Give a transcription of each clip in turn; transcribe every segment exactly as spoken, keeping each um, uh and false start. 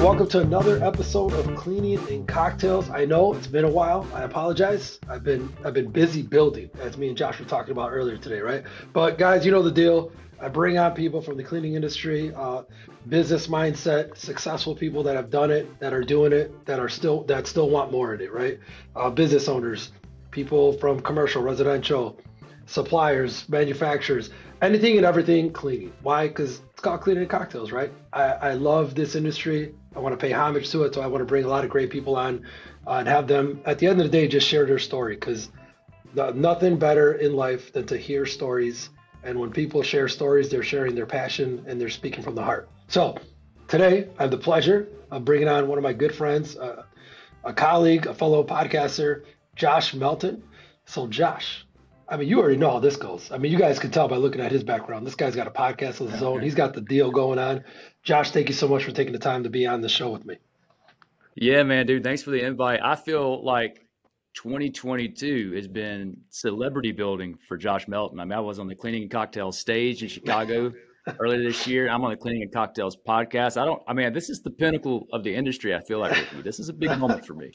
Welcome to another episode of Cleaning and Cocktails. I know it's been a while. I apologize. I've been I've been busy building, as me and Josh were talking about earlier today, right? But guys, you know the deal. I bring on people from the cleaning industry, uh, business mindset, successful people that have done it, that are doing it, that are still that still want more in it, right? Uh, business owners, people from commercial, residential, suppliers, manufacturers, anything and everything cleaning. Why? Because it's called Cleaning and Cocktails, right? I, I love this industry. I want to pay homage to it, so I want to bring a lot of great people on uh, and have them, at the end of the day, just share their story, because nothing better in life than to hear stories. And when people share stories, they're sharing their passion and they're speaking from the heart. So today, I have the pleasure of bringing on one of my good friends, uh, a colleague, a fellow podcaster, Josh Melton. So Josh, I mean, you already know how this goes. I mean, you guys can tell by looking at his background. This guy's got a podcast of his own. He's got the deal going on. Josh, thank you so much for taking the time to be on the show with me. Yeah, man, dude. Thanks for the invite. I feel like twenty twenty-two has been celebrity building for Josh Melton. I mean, I was on the Cleaning and Cocktails stage in Chicago earlier this year. I'm on the Cleaning and Cocktails podcast. I don't, I mean, this is the pinnacle of the industry. I feel like with you. This is a big moment for me.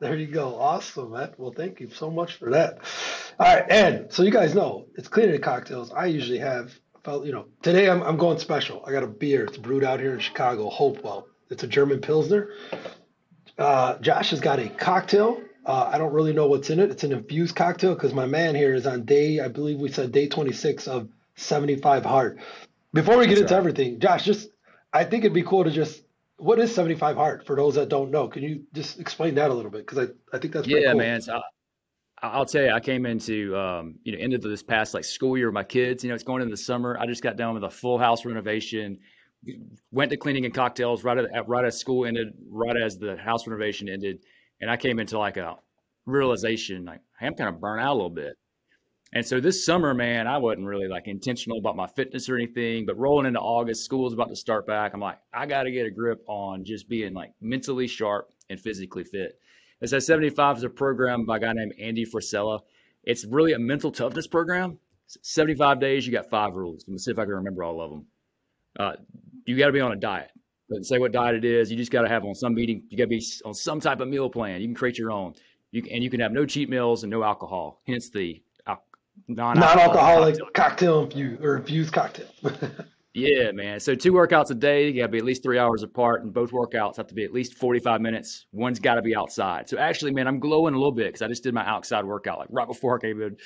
There you go. Awesome, man. Well, thank you so much for that. All right. And so you guys know it's Cleaning and Cocktails. I usually have, you know, today I'm, I'm going special. I got a beer. It's brewed out here in Chicago, Hopewell. It's a German Pilsner. Uh, Josh has got a cocktail. Uh, I don't really know what's in it. It's an infused cocktail because my man here is on day, I believe we said day twenty-six of seventy-five Hard. Before we get That's into right. everything, Josh, just, I think it'd be cool to just, what is seventy-five Hard for those that don't know? Can you just explain that a little bit? Because I, I think that's pretty yeah, cool. man. So I, I'll tell you, I came into, um, you know, into this past like school year with my kids. You know, it's going into the summer. I just got done with a full house renovation, went to Cleaning and Cocktails right at, right as school ended, right as the house renovation ended. And I came into like a realization, like, hey, I'm kind of burnt out a little bit. And so this summer, man, I wasn't really like intentional about my fitness or anything, but rolling into August, school's about to start back. I'm like, I got to get a grip on just being like mentally sharp and physically fit. And so seventy-five is a program by a guy named Andy Frisella. It's really a mental toughness program. It's seventy-five days, you got five rules. Let me see if I can remember all of them. Uh, you got to be on a diet. Doesn't say what diet it is. You just got to have on some meeting. You got to be on some type of meal plan. You can create your own. You can, and you can have no cheat meals and no alcohol. Hence the al- non-alcoholic cocktail, cocktail infused, or infused cocktail. Yeah, man. So two workouts a day. You got to be at least three hours apart, and both workouts have to be at least forty-five minutes. One's got to be outside. So actually, man, I'm glowing a little bit because I just did my outside workout like right before I came in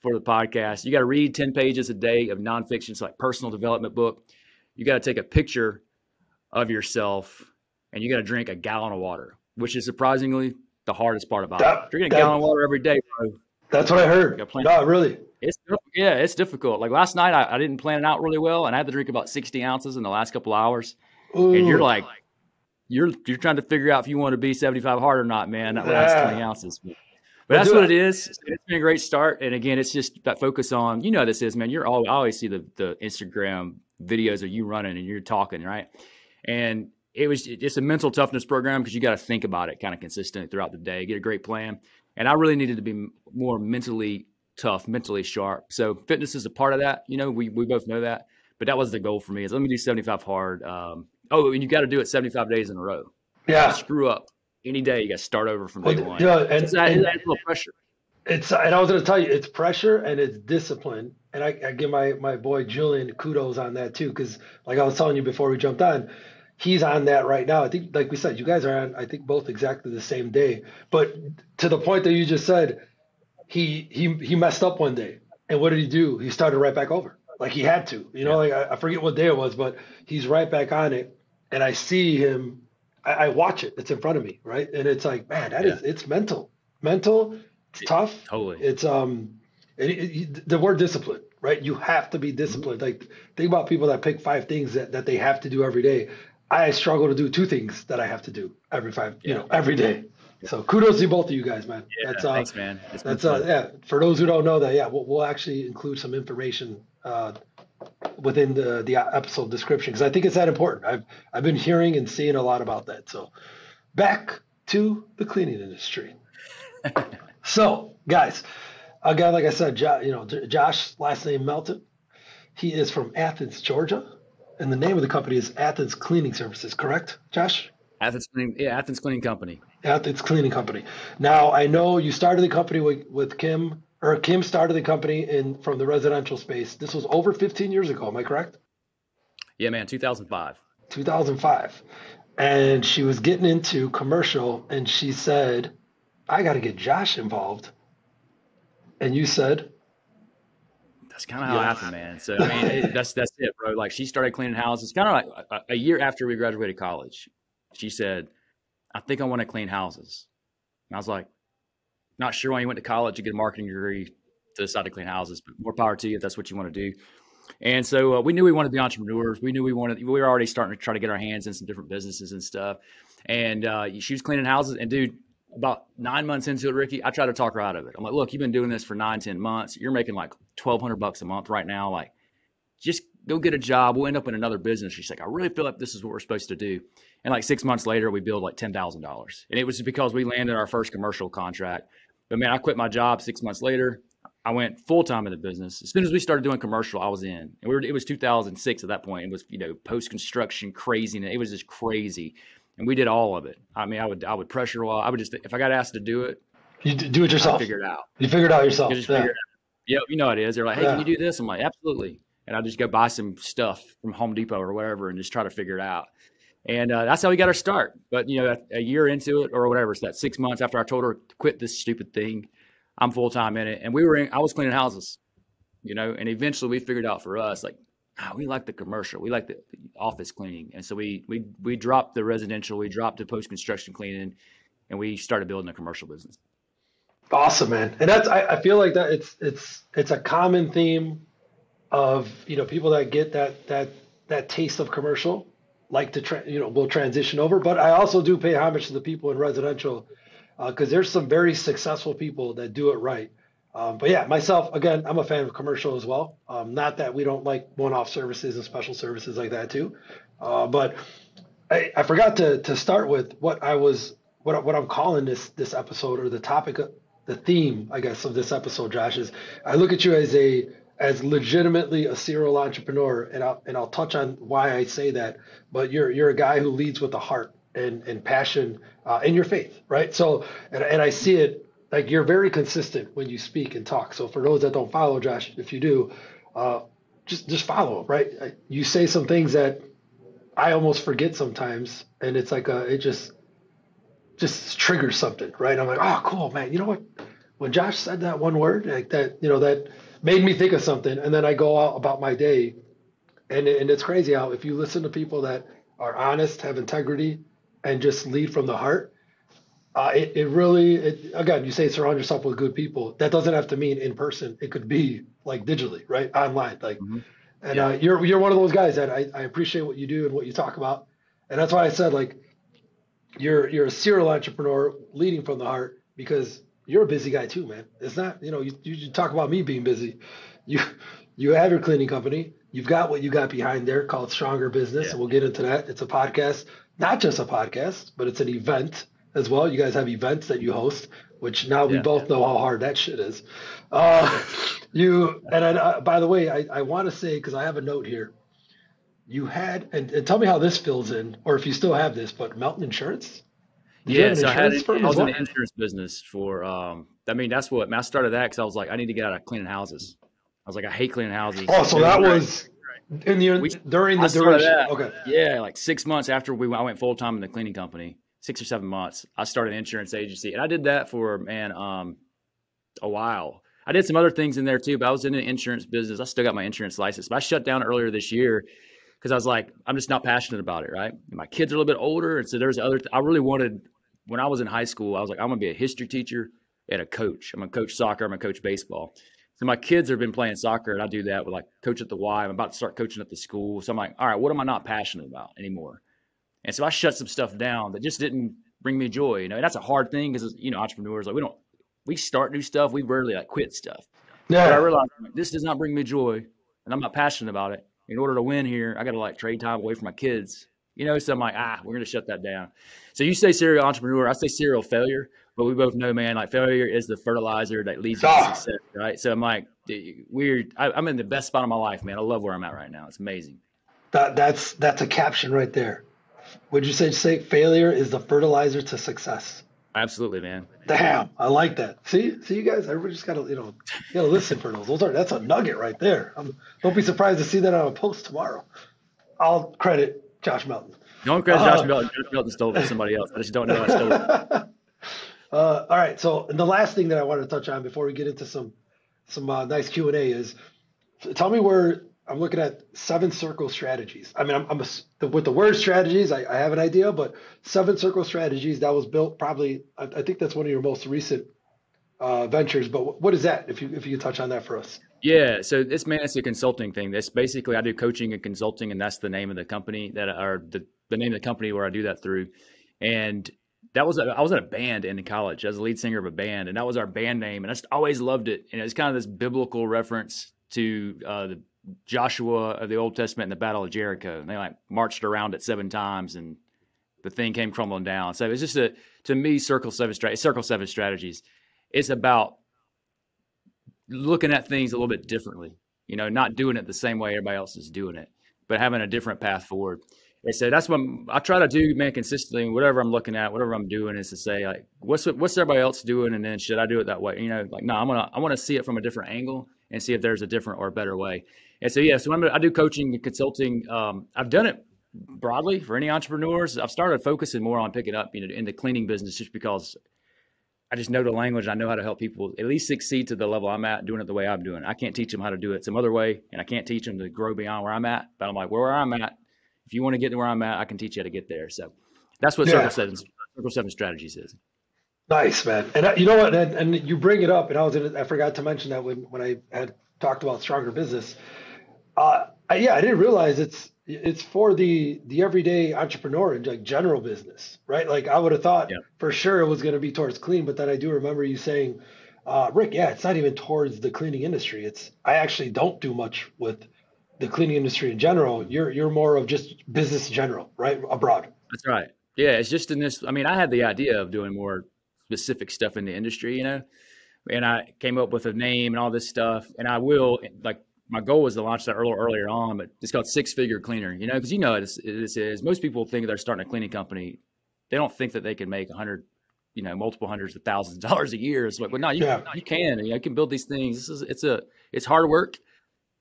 for the podcast. You got to read ten pages a day of nonfiction, so like personal development book. You got to take a picture of yourself, and you got to drink a gallon of water, which is surprisingly the hardest part about that, it. Drinking a that, gallon of water every day, bro. That's what I heard. No, really. It's yeah, it's difficult. Like last night, I, I didn't plan it out really well, and I had to drink about sixty ounces in the last couple of hours. Ooh. And you're like, you're you're trying to figure out if you want to be seventy-five hard or not, man. Not yeah. last twenty ounces, but, but that's what it is. It's been a great start, and again, it's just that focus on. You know, how this is, man. You're all I always see the the Instagram videos of you running and you're talking, right? And it was it's a mental toughness program because you got to think about it kind of consistently throughout the day, get a great plan. And I really needed to be more mentally tough, mentally sharp. So fitness is a part of that. You know, we we both know that. But that was the goal for me is let me do seventy-five hard. Um, oh, and you got to do it seventy-five days in a row. Yeah. Screw up any day. You got to start over from day well, one. Yeah, and, it's not, and, it's a little pressure. It's and I was going to tell you, it's pressure and it's discipline. And I, I give my my boy Julian kudos on that too, because like I was telling you before we jumped on. He's on that right now. I think, like we said, you guys are on, I think, both exactly the same day. But to the point that you just said, he he he messed up one day. And what did he do? He started right back over. Like he had to. You know, yeah. like I, I forget what day it was, but he's right back on it. And I see him. I, I watch it. It's in front of me, right? And it's like, man, that yeah. is it's mental. Mental, it's tough. It, totally. It's um, it, it, the word discipline. Right? You have to be disciplined. Mm-hmm. Like think about people that pick five things that, that they have to do every day. I struggle to do two things that I have to do every five, you yeah. know, every day. So kudos to both of you guys, man. Yeah, that's, uh, thanks, man. It's that's uh, yeah. For those who don't know that, yeah, we'll, we'll actually include some information uh, within the the episode description because I think it's that important. I've I've been hearing and seeing a lot about that. So back to the cleaning industry. So guys, again, like I said, jo- you know, J- Josh last name Melton. He is from Athens, Georgia. And the name of the company is Athens Cleaning Services, correct, Josh? Athens Cleaning, yeah, Athens Cleaning Company. Athens Cleaning Company. Now, I know you started the company with, with Kim, or Kim started the company in from the residential space. This was over fifteen years ago. Am I correct? Yeah, man, two thousand five. two thousand five. And she was getting into commercial, and she said, I got to get Josh involved. And you said? That's kind of how yeah. it happened, man. So, I mean, it, that's, that's it, bro. Like, she started cleaning houses kind of like a, a year after we graduated college. She said, I think I want to clean houses. And I was like, not sure why you went to college to get a marketing degree to decide to clean houses, but more power to you if that's what you want to do. And so uh, we knew we wanted to be entrepreneurs. We knew we wanted, we were already starting to try to get our hands in some different businesses and stuff. And uh, she was cleaning houses. And dude, about nine months into it, Ricky, I tried to talk her out of it. I'm like, look, you've been doing this for nine, ten months. You're making like twelve hundred bucks a month right now. Like, just go get a job. We'll end up in another business. She's like, I really feel like this is what we're supposed to do. And like six months later, we billed like ten thousand dollars. And it was because we landed our first commercial contract. But man, I quit my job six months later. I went full-time in the business. As soon as we started doing commercial, I was in. And we were, it was two thousand six at that point. It was, you know, post-construction craziness. It was just crazy. And we did all of it. I mean, I would I would pressure a while. I would just, if I got asked to do it. You do it yourself. I figured it out. You figured it out yourself. You just yeah. figured it out. Yeah, you know it is. They're like, hey, yeah. can you do this? I'm like, absolutely. And I just go buy some stuff from Home Depot or wherever and just try to figure it out. And uh, that's how we got our start. But, you know, a, a year into it or whatever, it's that six months after I told her to quit this stupid thing, I'm full-time in it. And we were in, I was cleaning houses, you know, and eventually we figured out for us, like, oh, we like the commercial, we like the office cleaning. And so we, we, we dropped the residential, we dropped the post-construction cleaning, and we started building a commercial business. Awesome, man. And that's, I, I feel like that it's, it's, it's a common theme of, you know, people that get that, that, that taste of commercial, like to, tra- you know, will transition over. But I also do pay homage to the people in residential, because uh, there's some very successful people that do it right. Um, but yeah, myself, again, I'm a fan of commercial as well. Um, not that we don't like one-off services and special services like that too. Uh, but I, I forgot to to start with what I was, what, what I'm calling this this episode, or the topic, the theme, I guess, of this episode, Josh, is I look at you as a, as legitimately a serial entrepreneur, and I'll, and I'll touch on why I say that, but you're, you're a guy who leads with the heart and, and passion, uh, and your faith, right? So, and, and I see it, like, you're very consistent when you speak and talk. So for those that don't follow Josh, if you do, uh, just, just follow him, right? You say some things that I almost forget sometimes. And it's like, a, it just, just triggers something, right? I'm like, oh, cool, man. You know what? When Josh said that one word, like that, you know, that made me think of something. And then I go out about my day, and, and it's crazy how, if you listen to people that are honest, have integrity, and just lead from the heart, Uh, it, it really, it, again, you say surround yourself with good people. That doesn't have to mean in person. It could be like digitally, right? Online. Like, mm-hmm. and yeah. uh, you're, you're one of those guys that I, I appreciate what you do and what you talk about. And that's why I said, like, you're, you're a serial entrepreneur leading from the heart, because you're a busy guy too, man. It's not, you know, you, you talk about me being busy. You, you have your cleaning company. You've got what you got behind there called Stronger Business. Yeah. And we'll get into that. It's a podcast, not just a podcast, but it's an event as well. You guys have events that you host, which now we yeah, both yeah. know how hard that shit is. Uh, you and I, uh, by the way, I, I want to say, because I have a note here, you had, and, and tell me how this fills in, or if you still have this, but Mountain Insurance. Yeah, so I had it, I was well? in the insurance business for. Um, I mean, that's what I started that because I was like, I need to get out of cleaning houses. I was like, I hate cleaning houses. Oh, so that right. was in the we, during the duration. Okay. Yeah, like six months after we I went full time in the cleaning company. Six or seven months, I started an insurance agency, and I did that for, man, um, a while. I did some other things in there too, but I was in the insurance business. I still got my insurance license, but I shut down earlier this year because I was like, I'm just not passionate about it, right? And my kids are a little bit older, and so there's other. Th- I really wanted, when I was in high school, I was like, I'm gonna be a history teacher and a coach. I'm gonna coach soccer. I'm gonna coach baseball. So my kids have been playing soccer, and I do that with like coach at the Y. I'm about to start coaching at the school, so I'm like, all right, what am I not passionate about anymore? And so I shut some stuff down that just didn't bring me joy. You know, and that's a hard thing because, you know, entrepreneurs, like we don't, we start new stuff. We rarely like quit stuff. Yeah. But I realized like, this does not bring me joy and I'm not passionate about it. In order to win here, I got to like trade time away from my kids, you know? So I'm like, ah, we're going to shut that down. So you say serial entrepreneur, I say serial failure, but we both know, man, like failure is the fertilizer that leads ah. to success, right? So I'm like, weird. I, I'm in the best spot of my life, man. I love where I'm at right now. It's amazing. That, that's, that's a caption right there. Would you say, say failure is the fertilizer to success? Absolutely, man. Damn, I like that. See, see, you guys, everybody just gotta, you know, you gotta listen for those. Those are that's a nugget right there. I'm, don't be surprised to see that on a post tomorrow. I'll credit Josh Melton. Don't credit uh, Josh Melton. Josh Melton stole it from somebody else. I just don't know how I stole it. Uh, all right. So, and the last thing that I wanted to touch on before we get into some some uh, nice Q and A is, tell me where I'm looking at seven circle strategies. I mean, I'm, I'm a, with the word strategies, I, I have an idea, but seven circle strategies that was built probably. I, I think that's one of your most recent uh, ventures. But what is that? If you if you could touch on that for us. Yeah. So this man, it's a consulting thing. That's basically I do coaching and consulting, and that's the name of the company that are the the name of the company where I do that through, and. That was, I was in a band in college. I was a lead singer of a band, and that was our band name. And I just always loved it. And it's kind of this biblical reference to uh, the Joshua of the Old Testament and the Battle of Jericho. And they like marched around it seven times, and the thing came crumbling down. So it's just a, to me, Circle Seven Strategies. Circle Seven Strategies. It's about looking at things a little bit differently. You know, not doing it the same way everybody else is doing it, but having a different path forward. And so that's what I try to do, man, consistently. Whatever I'm looking at, whatever I'm doing, is to say, like, what's what's everybody else doing, and then should I do it that way? You know, like, no, I'm gonna I want to see it from a different angle and see if there's a different or a better way. And so, yeah, so I'm, I do coaching and consulting. Um, I've done it broadly for any entrepreneurs. I've started focusing more on picking up, you know, in the cleaning business, just because I just know the language. I know how to help people at least succeed to the level I'm at, doing it the way I'm doing it. I can't teach them how to do it some other way, and I can't teach them to grow beyond where I'm at. But I'm like, where I'm at. If you want to get to where I'm at, I can teach you how to get there. So that's what yeah. Circle Seven, Circle Seven Strategies is. Nice, man. And I, you know what? And, and you bring it up, and I was in, I forgot to mention that when, when I had talked about Stronger Business. Uh, I, yeah, I didn't realize it's it's for the the everyday entrepreneur and like general business, right? Like I would have thought yeah. for sure it was going to be towards clean, but then I do remember you saying, uh, Rick, yeah, it's not even towards the cleaning industry. It's I actually don't do much with. The cleaning industry in general, you're you're more of just business in general, right? Abroad. That's right. Yeah, it's just in this. I mean, I had the idea of doing more specific stuff in the industry, you know, and I came up with a name and all this stuff. And I will, like, my goal was to launch that earlier earlier on, but it's called Six Figure Cleaner, you know, because you know what this is. Most people think they're starting a cleaning company, they don't think that they can make a hundred, you know, multiple hundreds of thousands of dollars a year. It's like, well, no, you yeah. no, you can, you know, you can build these things. This is it's a it's hard work.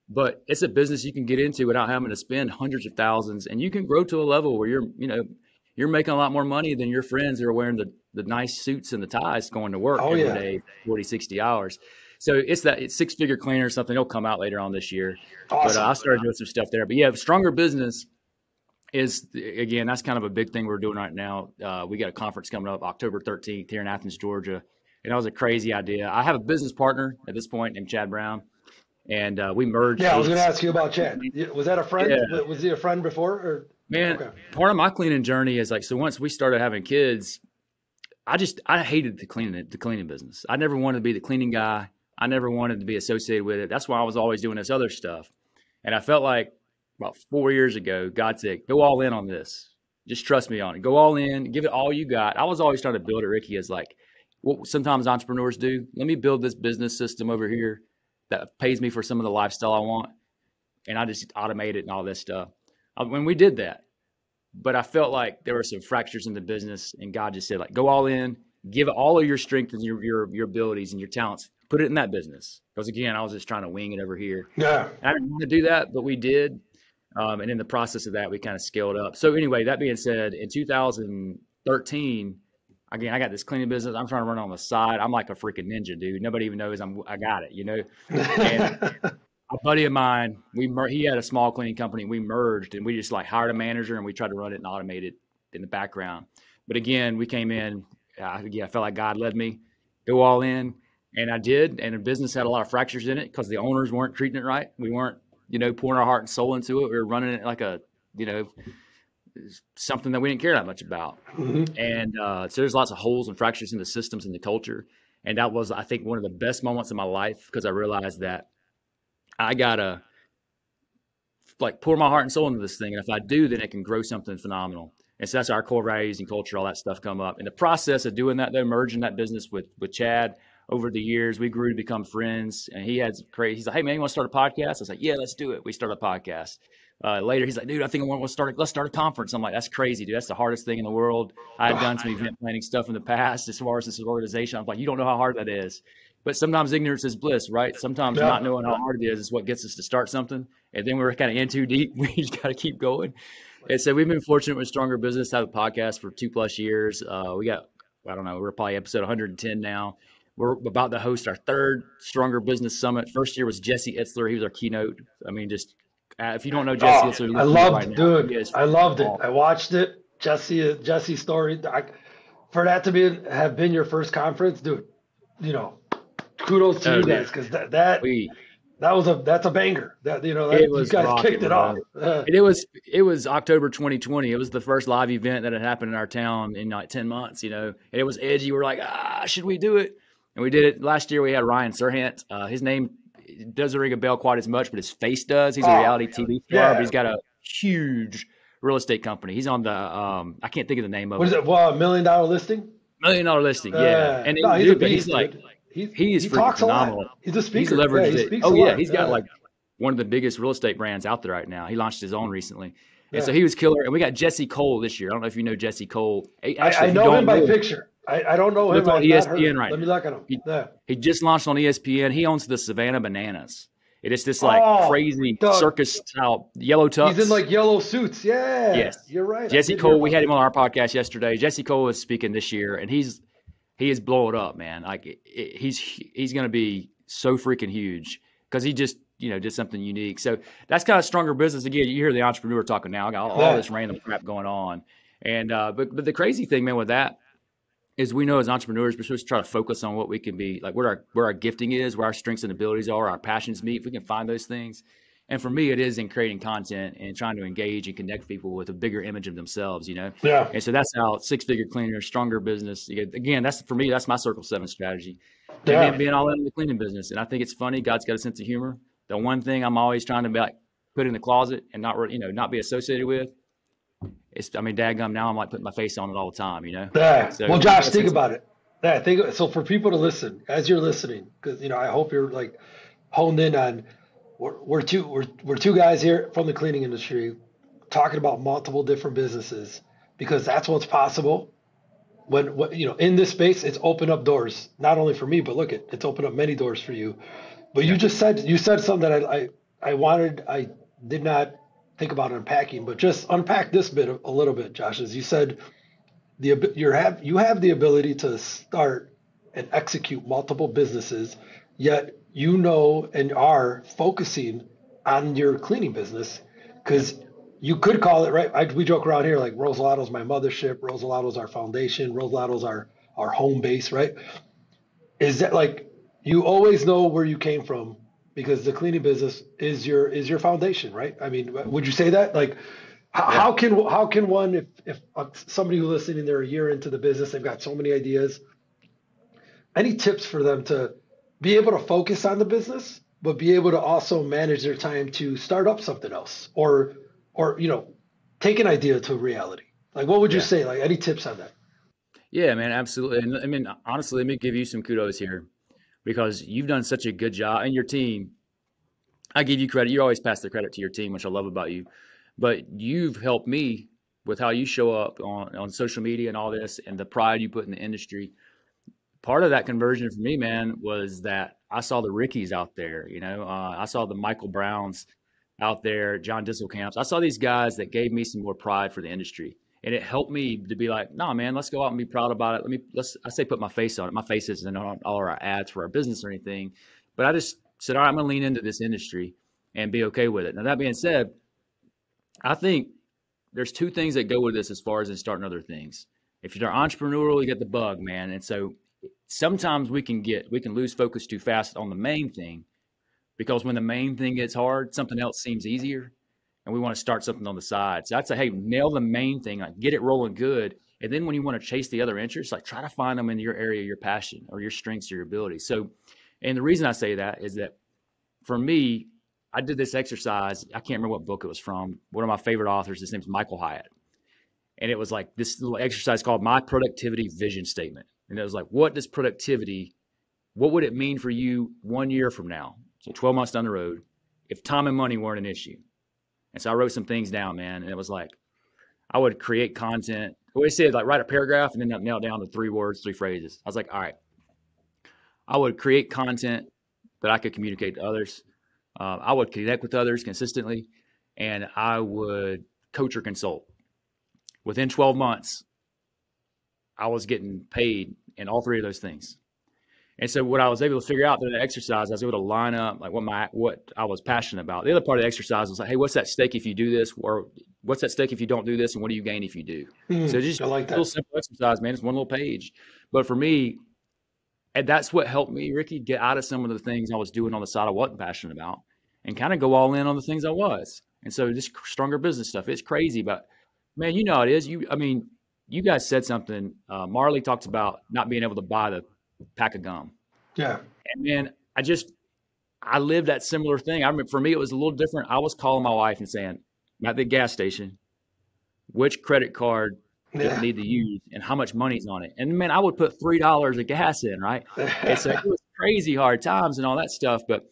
But it's a business you can get into without having to spend hundreds of thousands, and you can grow to a level where you're, you know, you're making a lot more money than your friends that are wearing the, the nice suits and the ties going to work oh, every yeah. day, forty, sixty hours. So it's that it's Six Figure Cleaner or something. It'll come out later on this year. Awesome. But uh, I started doing some stuff there. But yeah, Stronger Business is, again, that's kind of a big thing we're doing right now. Uh, we got a conference coming up October thirteenth here in Athens, Georgia. And that was a crazy idea. I have a business partner at this point named Chad Brown. And uh, we merged. Yeah, I was going to ask you about Chad. Was that a friend? Yeah. Was he a friend before? Or? Man, okay. Part of my cleaning journey is like, so once we started having kids, I just, I hated the cleaning, the cleaning business. I never wanted to be the cleaning guy. I never wanted to be associated with it. That's why I was always doing this other stuff. And I felt like about four years ago, God said, go all in on this. Just trust me on it. Go all in, give it all you got. I was always trying to build it, Ricky, as like what sometimes entrepreneurs do. Let me build this business system over here that pays me for some of the lifestyle I want. And I just automate it and all this stuff. I, when we did that, but I felt like there were some fractures in the business, and God just said, like, go all in, give all of your strength and your, your, your abilities and your talents, put it in that business. Because again, I was just trying to wing it over here. Yeah. And I didn't want to do that, but we did. Um, and in the process of that, we kind of scaled up. So anyway, that being said, in two thousand thirteen, again, I got this cleaning business. I'm trying to run it on the side. I'm like a freaking ninja, dude. Nobody even knows I'm, I got it, you know? And a buddy of mine, we mer- he had a small cleaning company. We merged, and we just like hired a manager, and we tried to run it and automate it in the background. But again, we came in. Uh, yeah, I felt like God led me. Go all in. And I did. And the business had a lot of fractures in it because the owners weren't treating it right. We weren't, you know, pouring our heart and soul into it. We were running it like a, you know, something that we didn't care that much about. Mm-hmm. And uh, so there's lots of holes and fractures in the systems and the culture. And that was, I think, one of the best moments of my life, because I realized that I got to like pour my heart and soul into this thing. And if I do, then it can grow something phenomenal. And so that's our core values and culture, all that stuff come up. In the process of doing that, though, merging that business with, with Chad, over the years, we grew to become friends. And he had crazy, he's like, hey man, you want to start a podcast? I was like, yeah, let's do it. We started a podcast. Uh, later, he's like, dude, I think I want to start, let's start a conference. I'm like, that's crazy, dude. That's the hardest thing in the world. I had done some event planning stuff in the past as far as this organization. I'm like, you don't know how hard that is. But sometimes ignorance is bliss, right? Sometimes yeah. not knowing how hard it is is what gets us to start something. And then we're kind of in too deep. We just got to keep going. And so we've been fortunate with Stronger Business to have a podcast for two plus years. Uh, we got, I don't know, we're probably episode one hundred ten now. We're about to host our third Stronger Business Summit. First year was Jesse Itzler. He was our keynote. I mean, just uh, if you don't know Jesse oh, Itzler. I loved, right dude, I loved it. I watched it. Jesse, Jesse's story. I, for that to be have been your first conference, dude, you know. Kudos to oh, you guys, because that that, we, that was a that's a banger. That you know that, it was you guys rocking, kicked it off. Uh, it was it was October twenty twenty. It was the first live event that had happened in our town in like ten months. You know, and it was edgy. We're like, ah, should we do it? And we did it last year. We had Ryan Serhant. Uh, his name doesn't ring a bell quite as much, but his face does. He's a oh, reality T V star, yeah. but he's got a huge real estate company. He's on the um, I can't think of the name of what it. What is it? Well, a million dollar listing. Million dollar listing. Yeah, uh, and no, he's, dude, beast, he's like. like He's, he is he talks phenomenal. A lot. He's a speaker. He's leveraged yeah, he it. Oh yeah, he's got yeah. like one of the biggest real estate brands out there right now. He launched his own recently, and yeah. so he was killer. And we got Jesse Cole this year. I don't know if you know Jesse Cole. Actually, I, I know him by know picture. I, I don't know him on E S P N right now. Let me look at him. He, yeah. he just launched on E S P N. He owns the Savannah Bananas. It is this like oh, crazy the, circus style yellow tux. He's in like yellow suits. Yeah. Yes, you're right. Jesse Cole. We had him on our podcast yesterday. Jesse Cole is speaking this year, and he's. He is blowing up, man. Like it, it, he's he's going to be so freaking huge because he just you know did something unique. So that's kind of Stronger Business. Again, you hear the entrepreneur talking now. I got all, all this random crap going on, and uh, but but the crazy thing, man, with that is we know as entrepreneurs we're supposed to try to focus on what we can be, like where our where our gifting is, where our strengths and abilities are, our passions meet. If we can find those things, and for me, it is in creating content and trying to engage and connect people with a bigger image of themselves, you know? Yeah. And so that's how Six Figure Cleaner, Stronger Business. Again, that's for me, that's my Circle Seven strategy. Yeah. And being all in the cleaning business. And I think it's funny. God's got a sense of humor. The one thing I'm always trying to be like, put in the closet and not, you know, not be associated with. It's, I mean, dadgum, now I'm like putting my face on it all the time, you know? Yeah. So, well, Josh, think about it. Yeah, think, so for people to listen, as you're listening, because, you know, I hope you're like honed in on – We're, we're two we're, we're two guys here from the cleaning industry talking about multiple different businesses because that's what's possible when, when you know in this space. It's opened up doors not only for me, but look, it it's opened up many doors for you. But you just said you said something that I I, I wanted I did not think about unpacking, but just unpack this bit a, a little bit, Josh. As you said, the you have you have the ability to start and execute multiple businesses, yet. You know, and are focusing on your cleaning business because you could call it right. I, we joke around here like Rosalato's my mothership, Rosalato's our foundation, Rosalato's our our home base, right? Is that like you always know where you came from because the cleaning business is your is your foundation, right? I mean, would you say that? Like, how, yeah. how can how can one if if somebody who's listening, they're a year into the business, they've got so many ideas. Any tips for them to be able to focus on the business, but be able to also manage their time to start up something else or, or, you know, take an idea to reality. Like, what would you yeah. say? Like any tips on that? Yeah, man, absolutely. And I mean, honestly, let me give you some kudos here because you've done such a good job and your team, I give you credit. You always pass the credit to your team, which I love about you, but you've helped me with how you show up on, on social media and all this and the pride you put in the industry. Part of that conversion for me, man, was that I saw the Rickies out there. You know, uh, I saw the Michael Browns out there, John Disselkamps. I saw these guys that gave me some more pride for the industry, and it helped me to be like, "Nah, man, let's go out and be proud about it." Let me, let's, I say, put my face on it. My face isn't on all our ads for our business or anything, but I just said, "All right, I'm going to lean into this industry and be okay with it." Now that being said, I think there's two things that go with this as far as in starting other things. If you're entrepreneurial, you get the bug, man, and so. Sometimes we can get, we can lose focus too fast on the main thing because when the main thing gets hard, something else seems easier and we want to start something on the side. So I'd say, hey, nail the main thing, like get it rolling good. And then when you want to chase the other interests, like try to find them in your area, your passion or your strengths or your abilities. So, and the reason I say that is that for me, I did this exercise. I can't remember what book it was from. One of my favorite authors, his name's Michael Hyatt. And it was like this little exercise called My Productivity Vision Statement. And it was like, what does productivity what would it mean for you one year from now? So twelve months down the road, if time and money weren't an issue. And so I wrote some things down, man. And it was like, I would create content. What I said, like write a paragraph and then nail down to three words, three phrases. I was like, all right, I would create content that I could communicate to others. Uh, I would connect with others consistently, and I would coach or consult. Within twelve months, I was getting paid in all three of those things. And so what I was able to figure out through the exercise, I was able to line up like what my what I was passionate about. The other part of the exercise was like, hey, what's that stake if you do this? Or what's that stake if you don't do this? And what do you gain if you do? Mm, so just I like a little that. Simple exercise, man. It's one little page. But for me, and that's what helped me, Ricky, get out of some of the things I was doing on the side I wasn't passionate about and kind of go all in on the things I was. And so this Stronger Business stuff, it's crazy. But, man, you know how it is. You, I mean, you guys said something. Uh, Marley talks about not being able to buy the pack of gum. Yeah. And then I just, I lived that similar thing. I mean, for me, it was a little different. I was calling my wife and saying, I'm at the gas station, which credit card do yeah. I need to use and how much money's on it? And man, I would put three dollars of gas in, right? And so it was crazy hard times and all that stuff. But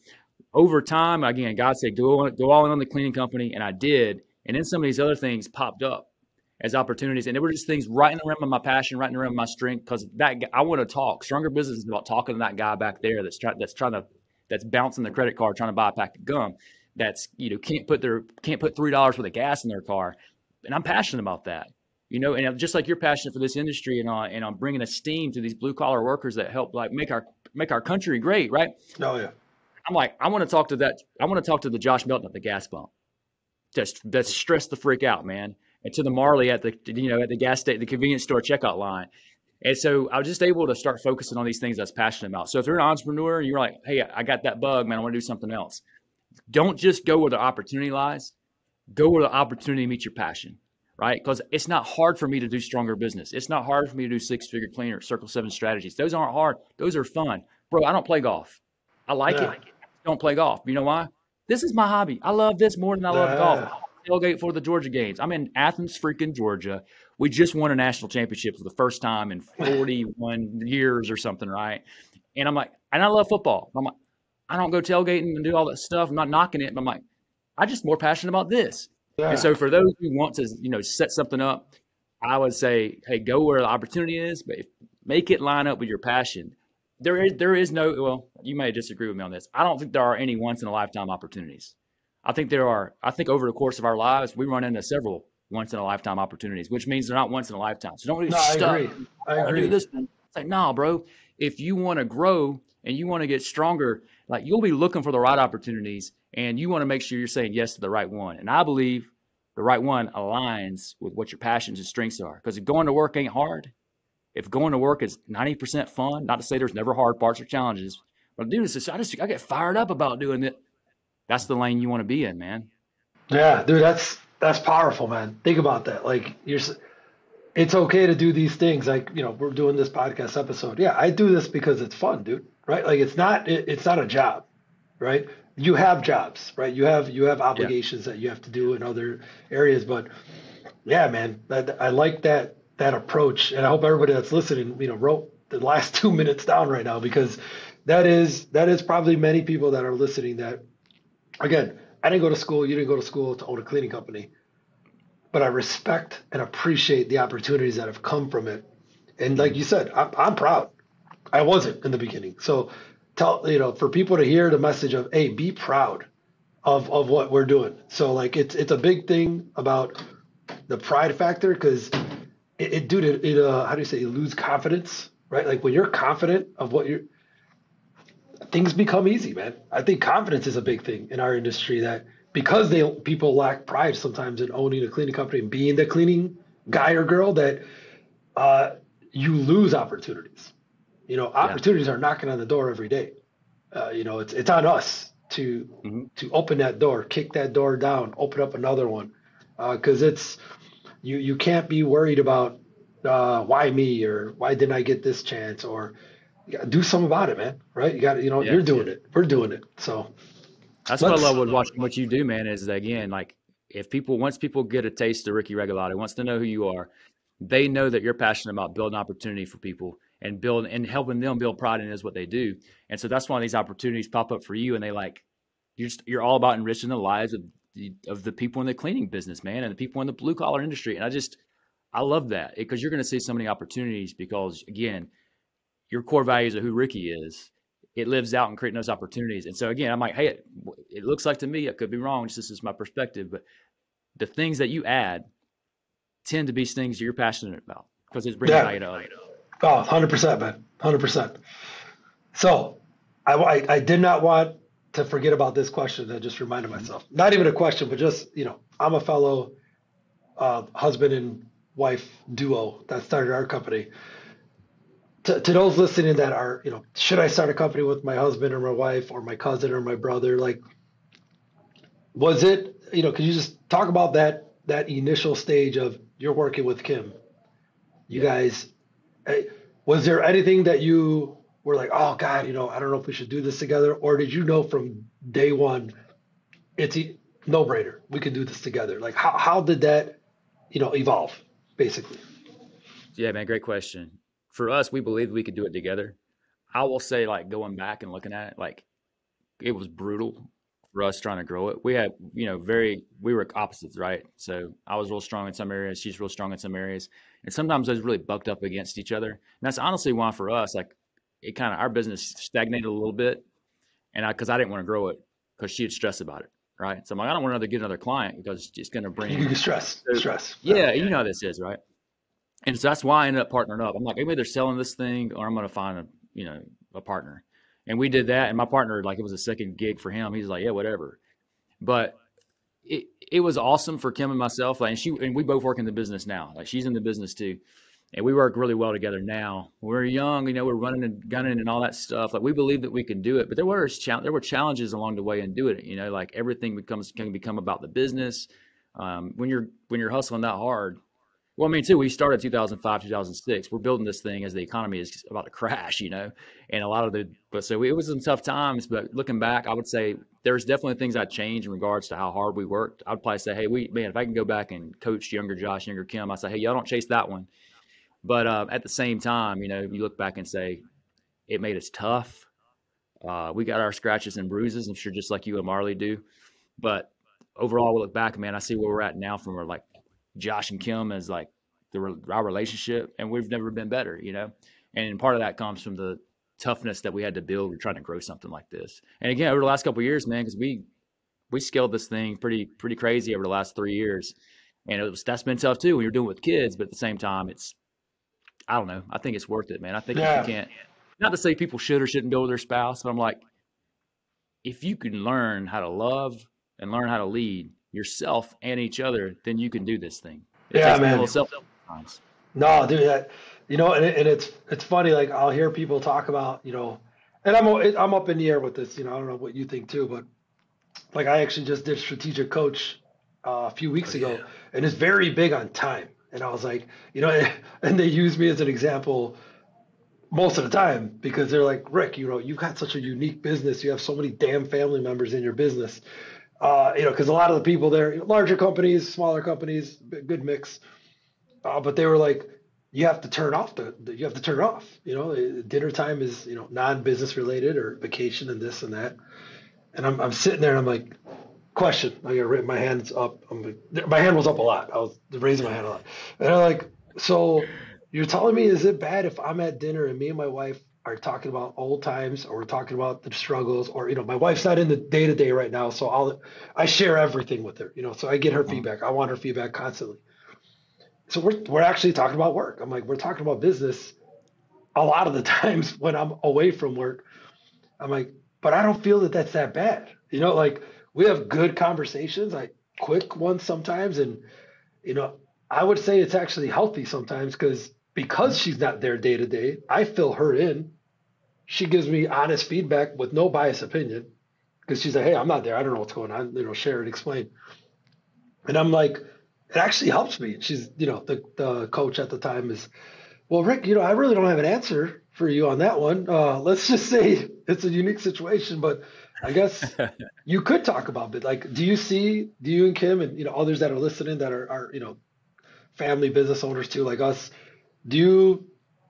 over time, again, God said, go, on, go all in on the cleaning company. And I did. And then some of these other things popped up as opportunities. And there were just things right in the realm of my passion, right in the realm of my strength, because that I want to talk. Stronger Business is about talking to that guy back there that's trying that's trying to that's bouncing the credit card, trying to buy a pack of gum. That's, you know, can't put their can't put three dollars worth of gas in their car. And I'm passionate about that, you know. And just like you're passionate for this industry, and on and on bringing esteem to these blue collar workers that help like make our make our country great, right? Oh yeah. I'm like, I want to talk to that. I want to talk to the Josh Melton at the gas pump. Just that's stressed the freak out, man. And to the Marley at the, you know, at the gas station, the convenience store checkout line. And so I was just able to start focusing on these things I was passionate about. So if you're an entrepreneur and you're like, hey, I got that bug, man, I want to do something else. Don't just go where the opportunity lies. Go where the opportunity meets your passion, right? Because it's not hard for me to do Stronger Business. It's not hard for me to do Six Figure Cleaner, Circle Seven Strategies. Those aren't hard. Those are fun. Bro, I don't play golf. I like yeah. it. I don't play golf. You know why? This is my hobby. I love this more than I love yeah. golf. Tailgate for the Georgia games. I'm in Athens, freaking Georgia. We just won a national championship for the first time in forty-one years or something, right? And I'm like, and I love football. I'm like, I don't go tailgating and do all that stuff. I'm not knocking it, but I'm like, I'm just more passionate about this. Yeah. And so for those who want to, you know, set something up, I would say, hey, go where the opportunity is, but make it line up with your passion. There is, there is no, well, you may disagree with me on this. I don't think there are any once in a lifetime opportunities. I think there are, I think over the course of our lives, we run into several once in a lifetime opportunities, which means they're not once in a lifetime. So don't get no, stuck. I agree. I agree. Do this thing. It's like, nah, bro, if you want to grow and you want to get stronger, like you'll be looking for the right opportunities and you want to make sure you're saying yes to the right one. And I believe the right one aligns with what your passions and strengths are. Because if going to work ain't hard, if going to work is ninety percent fun, not to say there's never hard parts or challenges, but dude, it's just, I just, I get fired up about doing it. That's the lane you want to be in, man. Yeah, dude, that's that's powerful, man. Think about that. Like, you're, it's okay to do these things. Like, you know, we're doing this podcast episode. Yeah, I do this because it's fun, dude. Right? Like, it's not it, it's not a job, right? You have jobs, right? You have you have obligations yeah. that you have to do in other areas. But yeah, man, that, I like that that approach, and I hope everybody that's listening, you know, wrote the last two minutes down right now, because that is that is probably many people that are listening that. Again, I didn't go to school. You didn't go to school to own a cleaning company. But I respect and appreciate the opportunities that have come from it. And like you said, I'm, I'm proud. I wasn't in the beginning. So tell, you know, for people to hear the message of, hey, be proud of, of what we're doing. So like it's it's a big thing about the pride factor, because it, it dude, it, it uh, how do you say, you lose confidence, right? Like when you're confident of what you're, things become easy, man. I think confidence is a big thing in our industry, that because they people lack pride sometimes in owning a cleaning company and being the cleaning guy or girl, that uh, you lose opportunities. You know, opportunities yeah. are knocking on the door every day. Uh, you know, it's it's on us to mm-hmm. to open that door, kick that door down, open up another one, because uh, it's you you can't be worried about uh, why me or why didn't I get this chance, or you gotta do something about it, man. Right? You got to, you know, yeah, you're doing yeah. it. We're doing it. So that's what I love with watching what you do, man, is that, again, like if people, once people get a taste of Ricky Regalati, wants to know who you are, they know that you're passionate about building opportunity for people. and build and helping them build pride in is what they do. And so that's one of these opportunities pop up for you. And they like, you're just, you're all about enriching the lives of the, of the people in the cleaning business, man, and the people in the blue collar industry. And I just, I love that because you're going to see so many opportunities because again, your core values of who Ricky is, it lives out in creating those opportunities. And so again, I'm like, hey, it, it looks like to me, I could be wrong. This is my perspective, but the things that you add tend to be things you're passionate about because it's bringing yeah. value to others. Oh, one hundred percent, man. one hundred percent. So I, I, I did not want to forget about this question. I just reminded myself, not even a question, but just, you know, I'm a fellow uh, husband and wife duo that started our company. To, to those listening that are, you know, should I start a company with my husband or my wife or my cousin or my brother? Like, was it, you know, could you just talk about that, that initial stage of you're working with Kim, you yeah. guys, was there anything that you were like, oh God, you know, I don't know if we should do this together? Or did you know from day one, it's a no brainer. We can do this together. Like how, how did that, you know, evolve basically? Yeah, man. Great question. For us, we believed we could do it together. I will say like going back and looking at it, like it was brutal for us trying to grow it. We had, you know, very, we were opposites, right? So I was real strong in some areas. She's real strong in some areas. And sometimes those really bucked up against each other. And that's honestly why for us, like it kind of, our business stagnated a little bit. And I, cause I didn't want to grow it because she had stressed about it. Right. So I'm like, I don't want another, get another client because it's going to bring you stress, so, stress. Yeah, yeah. You know how this is, right? And so that's why I ended up partnering up. I'm like, maybe they're selling this thing or I'm going to find a, you know, a partner. And we did that. And my partner, like it was a second gig for him. He's like, yeah, whatever. But it, it was awesome for Kim and myself. Like, and she, and we both work in the business now, like she's in the business too. And we work really well together now. We're young, you know, we're running and gunning and all that stuff. Like we believe that we can do it, but there were, there were challenges along the way in doing it. You know, like everything becomes, can become about the business. Um, when you're, when you're hustling that hard, well, I mean, too, we started two thousand five, two thousand six. We're building this thing as the economy is about to crash, you know, and a lot of the, but so it was some tough times, but looking back, I would say there's definitely things I changed in regards to how hard we worked. I'd probably say, hey, we, man, if I can go back and coach younger Josh, younger Kim, I say, hey, y'all don't chase that one. But uh, at the same time, you know, you look back and say, it made us tough. Uh, we got our scratches and bruises, I'm sure just like you and Marley do. But overall, we look back, man, I see where we're at now from our like, Josh and Kim as like the, our relationship, and we've never been better, you know? And part of that comes from the toughness that we had to build. We're trying to grow something like this. And again, over the last couple of years, man, cause we, we scaled this thing pretty, pretty crazy over the last three years. And it was, that's been tough too when you're doing it with kids, but at the same time, it's, I don't know. I think it's worth it, man. I think yeah. if you can't, not to say people should or shouldn't go with their spouse, but I'm like, if you can learn how to love and learn how to lead yourself and each other, then you can do this thing. It yeah, man. No, dude, that, you know, and, it, and it's it's funny. Like I'll hear people talk about, you know, and I'm I'm up in the air with this. You know, I don't know what you think too, but like I actually just did strategic coach uh, a few weeks oh, ago, yeah. and it's very big on time. And I was like, you know, and, and they use me as an example most of the time because they're like, Rick, you know, you've got such a unique business. You have so many damn family members in your business. Uh, you know, because a lot of the people there, larger companies, smaller companies, good mix, uh, but they were like, you have to turn off the, you have to turn off, you know, dinner time is, you know, non-business related or vacation and this and that. And I'm, I'm sitting there and I'm like, question, I got my hands up. I'm like, my hand was up a lot. I was raising my hand a lot. And I'm like, so you're telling me, is it bad if I'm at dinner and me and my wife are talking about old times or we're talking about the struggles or, you know, my wife's not in the day to day right now. So I'll, I share everything with her, you know, so I get her feedback. I want her feedback constantly. So we're, we're actually talking about work. I'm like, we're talking about business a lot of the times when I'm away from work. I'm like, but I don't feel that that's that bad. You know, like we have good conversations, like quick ones sometimes. And, you know, I would say it's actually healthy sometimes because, because she's not there day to day, I fill her in. She gives me honest feedback with no biased opinion because she's like, hey, I'm not there. I don't know what's going on. You know, share and explain. And I'm like, it actually helps me. She's, you know, the, the coach at the time is, well, Rick, you know, I really don't have an answer for you on that one. Uh, let's just say it's a unique situation, but I guess you could talk about it. Like, do you see, do you and Kim and, you know, others that are listening that are, are, you know, family business owners too, like us, do you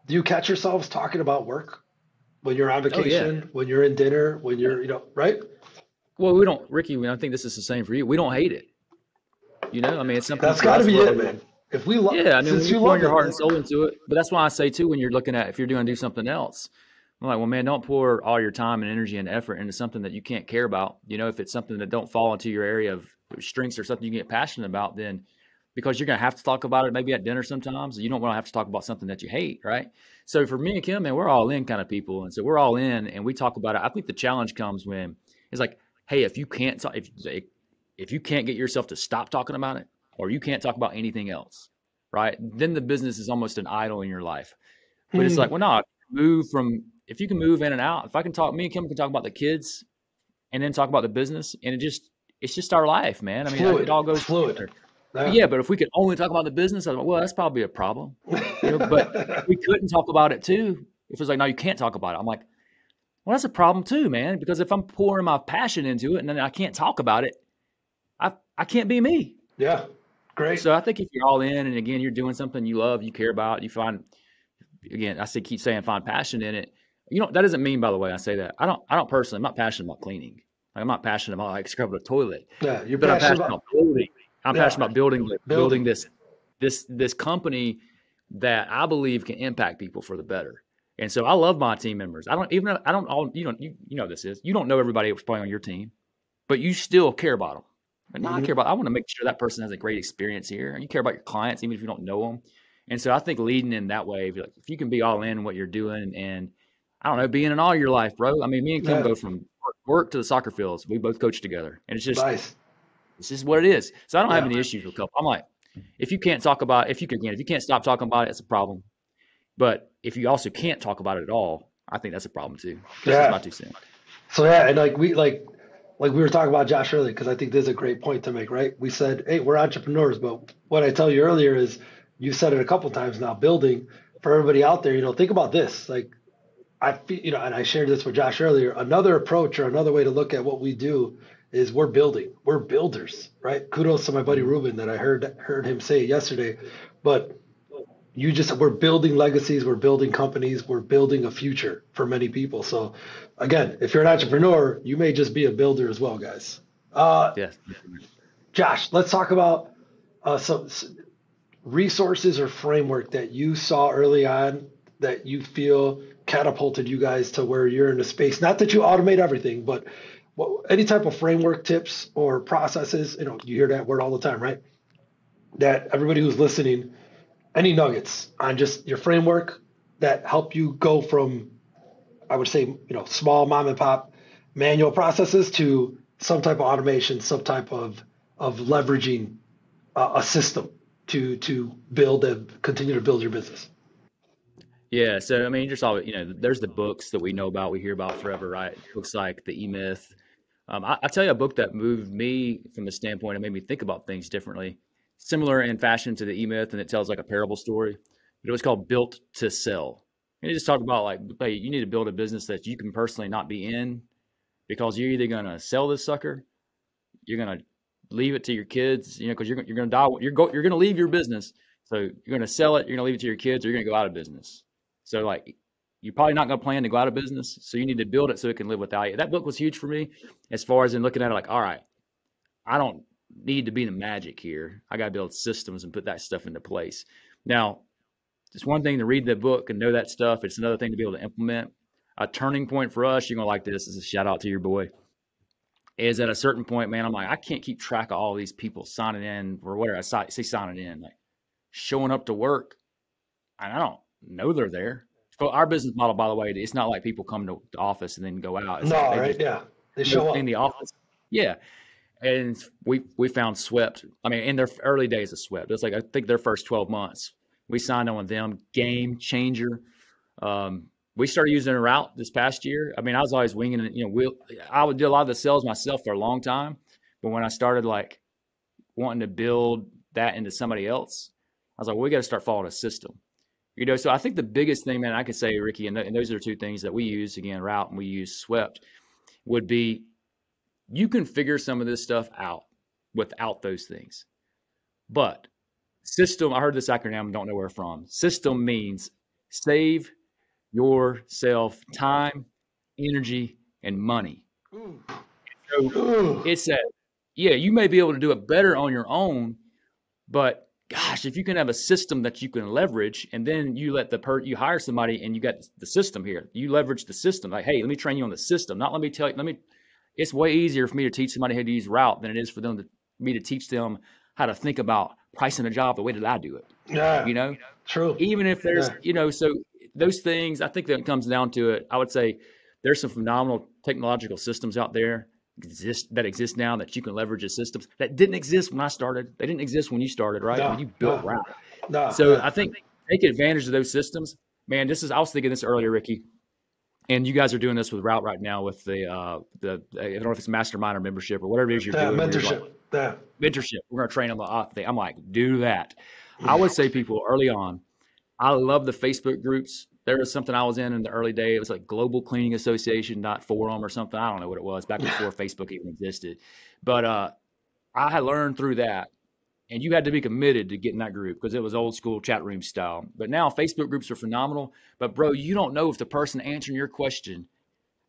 Do you catch yourselves talking about work when you're on vacation, oh, yeah. when you're in dinner, when you're, you know, right? Well, we don't, Ricky, we don't think this is the same for you. We don't hate it. You know, I mean, it's something that's got to be it, man. If we love, yeah, I mean, since you, you pour your heart and soul into it, but that's why I say too, when you're looking at, if you're doing do something else, I'm like, well, man, don't pour all your time and energy and effort into something that you can't care about. You know, if it's something that don't fall into your area of strengths or something you can get passionate about, then because you're going to have to talk about it maybe at dinner sometimes, you don't want to have to talk about something that you hate, right? So for me and Kim, man, we're all in kind of people. And so we're all in and we talk about it. I think the challenge comes when it's like, hey, if you can't talk, if, if you can't get yourself to stop talking about it, or you can't talk about anything else, right? Then the business is almost an idol in your life. But mm-hmm. it's like, well, no, move from, if you can move in and out, if I can talk, me and Kim can talk about the kids and then talk about the business. And it just, it's just our life, man. I mean, fluid. It all goes fluid. Yeah. yeah, but if we could only talk about the business, I was like, well, that's probably a problem. You know, but we couldn't talk about it too. If it's like, no, you can't talk about it. I'm like, well, that's a problem too, man. Because if I'm pouring my passion into it and then I can't talk about it, I I can't be me. Yeah. Great. So I think if you're all in, and again, you're doing something you love, you care about, you find, again, I say, keep saying, find passion in it. You know, that doesn't mean, by the way, I say that I don't, I don't personally, I'm not passionate about cleaning. Like, I'm not passionate about like scrubbing a toilet. Yeah, you're but passionate I'm passionate about, about building. I'm yeah. passionate about building, building, building this, this, this company that I believe can impact people for the better. And so I love my team members. I don't even, I don't all, you know, you, you know, this is, you don't know everybody that was playing on your team, but you still care about them. But now mm-hmm. I care about, I want to make sure that person has a great experience here. And you care about your clients, even if you don't know them. And so I think leading in that way, if, like, if you can be all in what you're doing, and I don't know, being in all your life, bro. I mean, me and Kim yeah. go from work, work to the soccer fields. We both coach together, and it's just, nice. It's just what it is. So I don't yeah. have any issues with couple. I'm like, if you can't talk about, if you can, again, if you can't stop talking about it, it's a problem. But if you also can't talk about it at all, I think that's a problem too. Yeah. That's my two cents. So yeah, and like we like. Like we were talking about Josh earlier, because I think this is a great point to make, right? We said, hey, we're entrepreneurs, but what I tell you earlier is, you said it a couple of times now, building for everybody out there, you know, think about this. Like I feel, you know, and I shared this with Josh earlier, another approach or another way to look at what we do is we're building, we're builders, right? Kudos to my buddy Ruben that I heard, heard him say yesterday, but you just, we're building legacies, we're building companies, we're building a future for many people. So again, if you're an entrepreneur, you may just be a builder as well, guys. Uh, yes. Josh, let's talk about uh, some resources or framework that you saw early on that you feel catapulted you guys to where you're in a space. Not that you automate everything, but what, any type of framework, tips, or processes. You know, you hear that word all the time, right? That everybody who's listening, any nuggets on just your framework that help you go from, I would say, you know, small mom and pop manual processes to some type of automation, some type of, of leveraging uh, a system to, to build and continue to build your business. Yeah. So, I mean, just all, you know, there's the books that we know about, we hear about forever, right? Books like the E-Myth. Um, I, I tell you a book that moved me from the standpoint and made me think about things differently, similar in fashion to the E-Myth. And it tells like a parable story, but it was called Built to Sell. And you just talk about like, hey, you need to build a business that you can personally not be in, because you're either going to sell this sucker, you're going to leave it to your kids, you know, because you're, you're going to die. You're, go, you're going to leave your business. So you're going to sell it. You're going to leave it to your kids, or you're going to go out of business. So like, you're probably not going to plan to go out of business. So you need to build it so it can live without you. That book was huge for me as far as in looking at it like, all right, I don't need to be the magic here. I got to build systems and put that stuff into place. Now, it's one thing to read the book and know that stuff. It's another thing to be able to implement. A turning point for us, you're going to like this, this is a shout out to your boy, is at a certain point, man, I'm like, I can't keep track of all these people signing in or whatever. I say signing in, like showing up to work. And I don't know they're there. So our business model, by the way, it's not like people come to the office and then go out. It's no, like right? Just, yeah. They show up. In the office. Yeah. And we, we found Swept. I mean, in their early days of Swept, it's like, I think their first twelve months. We signed on with them, game changer. Um, we started using Route this past year. I mean, I was always winging it. You know, we'll, I would do a lot of the sales myself for a long time. But when I started like wanting to build that into somebody else, I was like, well, we got to start following a system. You know, so I think the biggest thing, man, I could say, Ricky, and, th- and those are two things that we use, again, Route and we use Swept, would be you can figure some of this stuff out without those things. But system, I heard this acronym, don't know where from. System means Save yourself time, energy, and money. Ooh. So it's that, yeah, you may be able to do it better on your own, but gosh, if you can have a system that you can leverage, and then you let the per you hire somebody and you got the system here, you leverage the system. Like, hey, let me train you on the system. Not let me tell you, let me, it's way easier for me to teach somebody how to use Route than it is for them to me to teach them how to think about pricing a job the way that I do it. Yeah. You know, true. Even if there's, yeah. you know, so those things, I think that it comes down to it. I would say there's some phenomenal technological systems out there exist that exist now that you can leverage as systems that didn't exist when I started. They didn't exist when you started, right? No, when you built no, Route. No, so no. I think take advantage of those systems, man. This is, I was thinking this earlier, Ricky, and you guys are doing this with Route right now with the, uh, the, I don't know if it's mastermind or membership or whatever it is you're yeah, doing. Mentorship. Like, yeah. Mentorship. We're going to train them up. I'm like, do that. Yeah. I would say people early on, I love the Facebook groups. There was something I was in in the early day. It was like Global Cleaning Association, not forum or something. I don't know what it was back before Facebook even existed. But uh, I had learned through that, and you had to be committed to getting that group because it was old school chat room style. But now Facebook groups are phenomenal. But bro, you don't know if the person answering your question